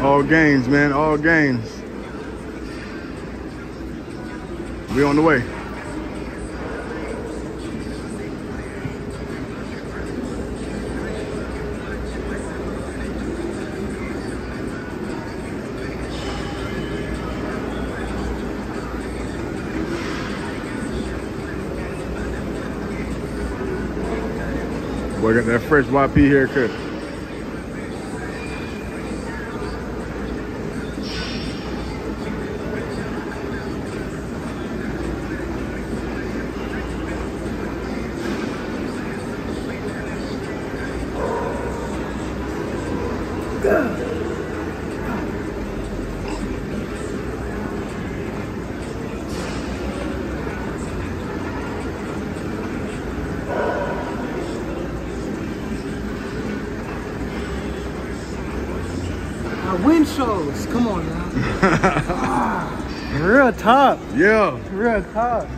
All gains, man, all gains. We on the way. Boy, got that fresh YP haircut. Wind shows, come on now. Real top. Yeah. Real top.